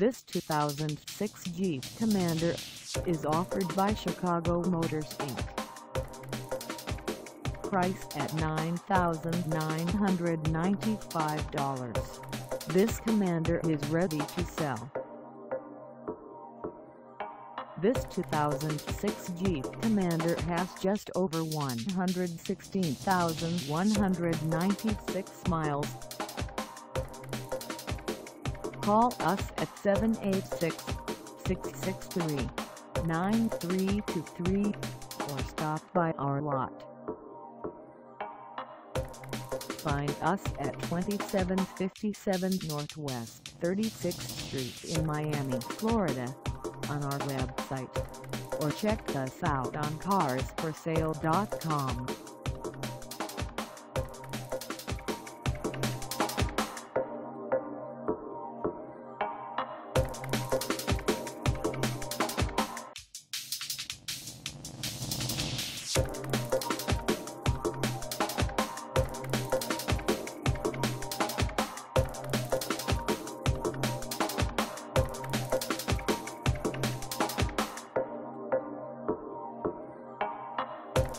This 2006 Jeep Commander is offered by Chicago Motors Inc. Priced at $9,995, this Commander is ready to sell. This 2006 Jeep Commander has just over 116,196 miles. Call us at 786-663-9323 or stop by our lot. Find us at 2757 Northwest 36th Street in Miami, Florida, on our website, or check us out on carsforsale.com.